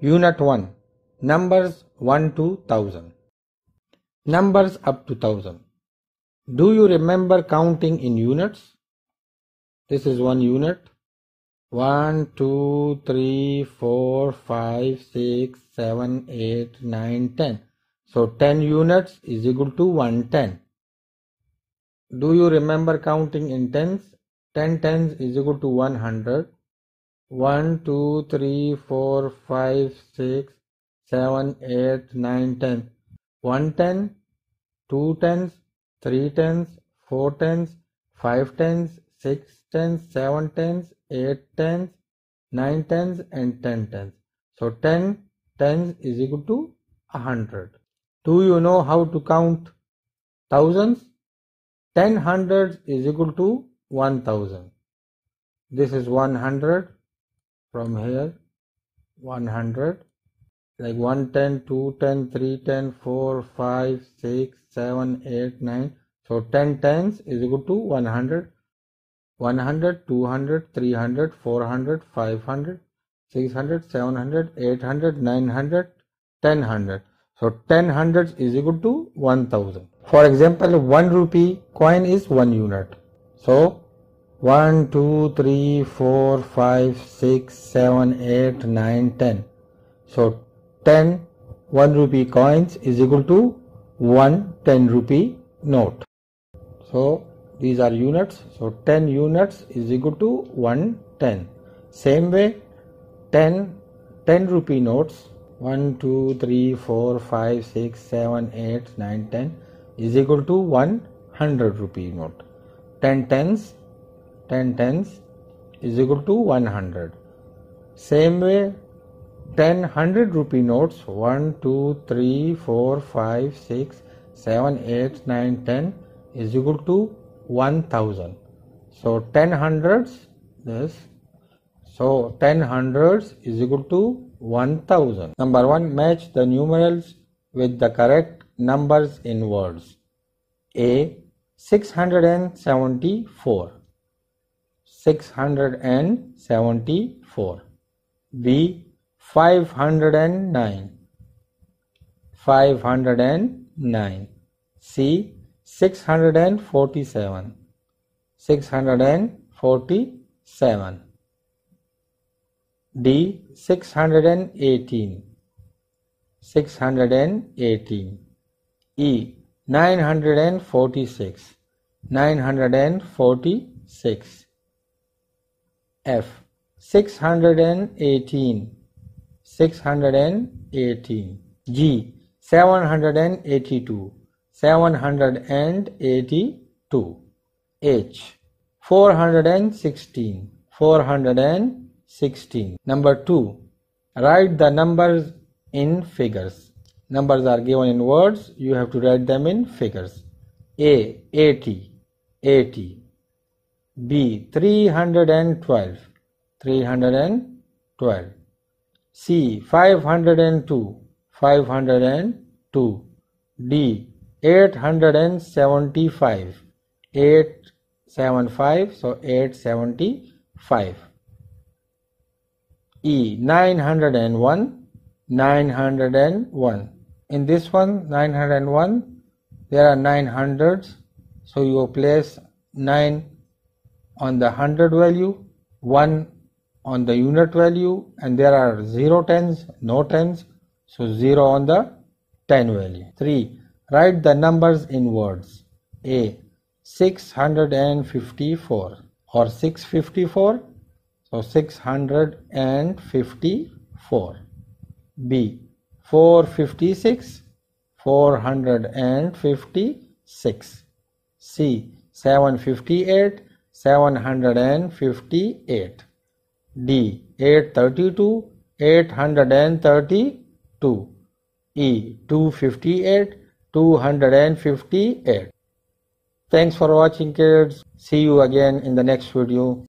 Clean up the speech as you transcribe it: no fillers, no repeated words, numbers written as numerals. Unit 1. Numbers 1 to 1000. Numbers up to 1000. Do you remember counting in units? This is one unit. 1, 2, 3, 4, 5, 6, 7, 8, 9, 10. So 10 units is equal to 110. Do you remember counting in tens? 10 tens is equal to 100. 1, 2, 3, 4, 5, 6, 7, 8, 9, 10. 1 10, 2 tens, 3 tens, 4 tens, 5 tens, 6 tens, 7 tens, 8 tens, 9 tens and 10 tens. So 10 tens is equal to 100. Do you know how to count thousands? 10 hundreds is equal to 1000. This is 100 from here, 100, like 110, 210, 310, 4, 5, 6, 7, 8, 9. So 10 tens is equal to 100. 100, 200, 300, 400, 500, 600, 700, 800, 900, 1000. So 10 hundreds is equal to 1000. For example, 1 rupee coin is 1 unit. So 1, 2, 3, 4, 5, 6, 7, 8, 9, 10. So 10 1 rupee coins is equal to 1 10 rupee note. So these are units. So 10 units is equal to 110. Same way, 10 rupee notes 1, 2, 3, 4, 5, 6, 7, 8, 9, 10 is equal to 100 rupee note. 10 tens is equal to 100. Same way, 10 100 rupee notes 1, 2, 3, 4, 5, 6, 7, 8, 9, 10 is equal to 1000. So 10 hundreds, so 10 hundreds is equal to 1000. Number 1, match the numerals with the correct numbers in words. A, 674. 674. B, 509. 509. C, 647. 647. D, 618. 618. E, 946. 946. F, 618. 618. G, 782. 782. H, 416. 416. Number 2. Write the numbers in figures. Numbers are given in words. You have to write them in figures. A, 80. 80. B, 312. 312. C, 502. 502. D, 875. 875. So 875. E, 901. 901. In this one, 901, there are 900s. So you place 9 on the 100 value, 1 on the unit value, and there are 0 tens, no tens. So 0 on the 10 value. 3. Write the numbers in words. A, 654 or 654. So 654. B, 456. 456. C, 758. 758. D, 832. 832. E, 258. 258. Thanks for watching, kids. See you again in the next video.